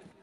forward.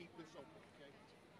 Keep this open, okay?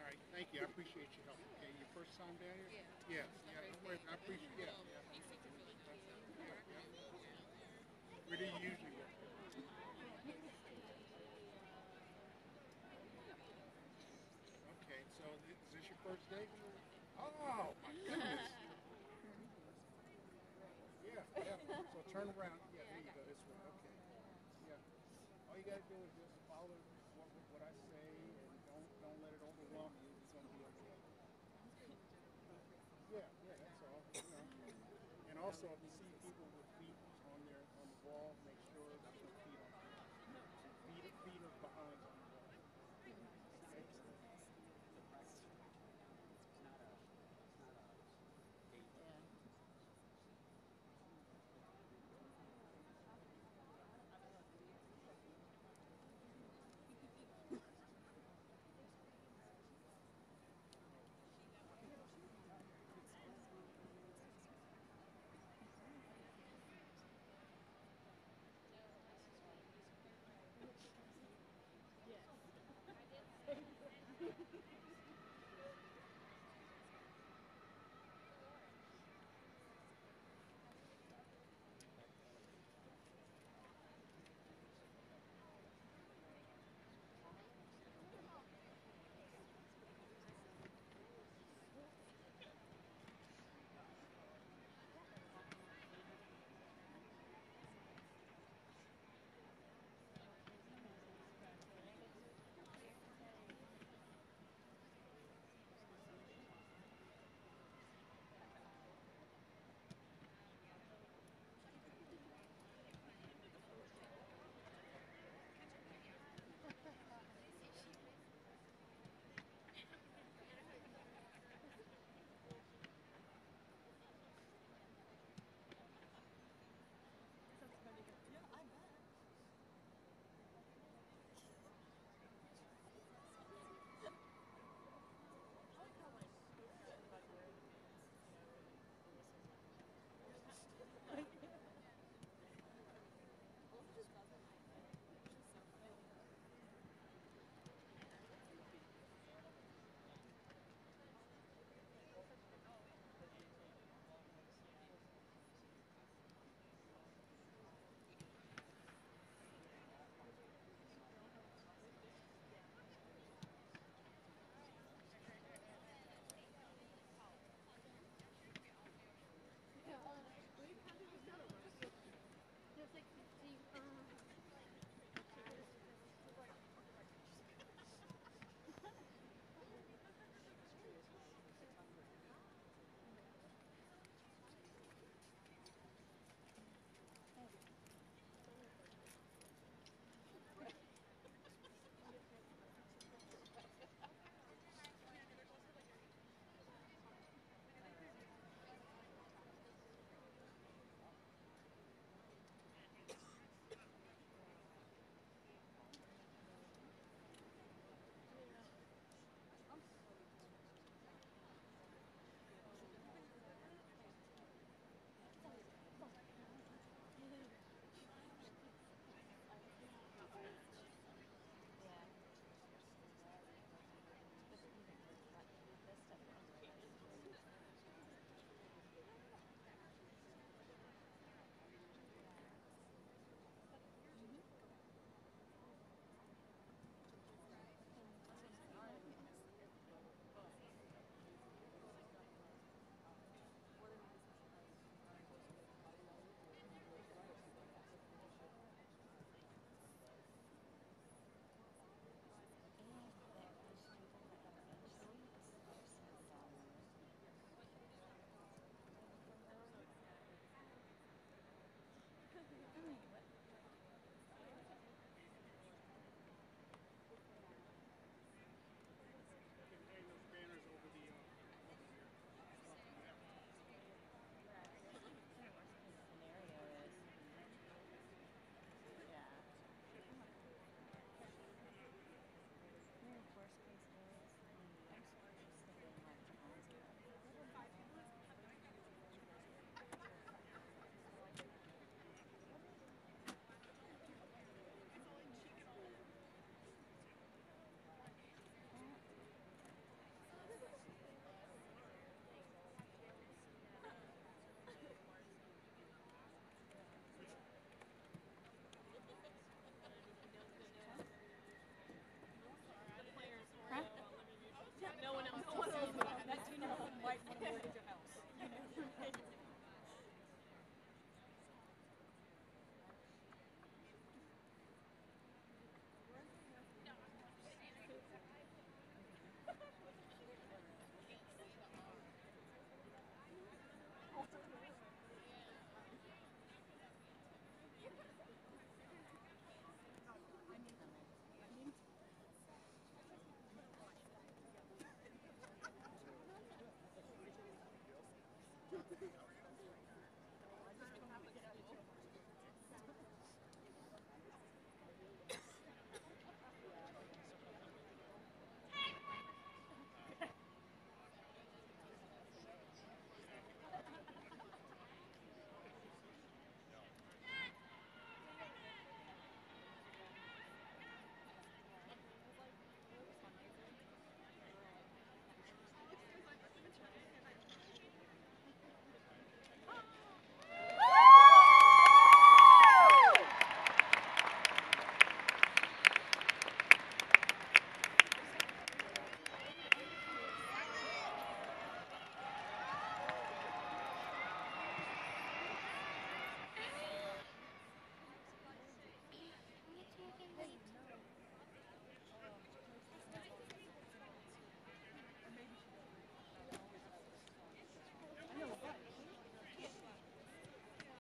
All right, thank you. I appreciate your help. Okay, your first time down here? Yeah. Yeah, I appreciate it. Yeah. Where do you usually work? Okay, so is this your first day? Oh, my goodness. Yeah, yeah. So turn around. Yeah, there you go. This way. Okay. Yeah. All you got to do is just follow what I say, and don't let it overwhelm you. It's going to be okay. Yeah, yeah, that's all. You know. And also, if you see people with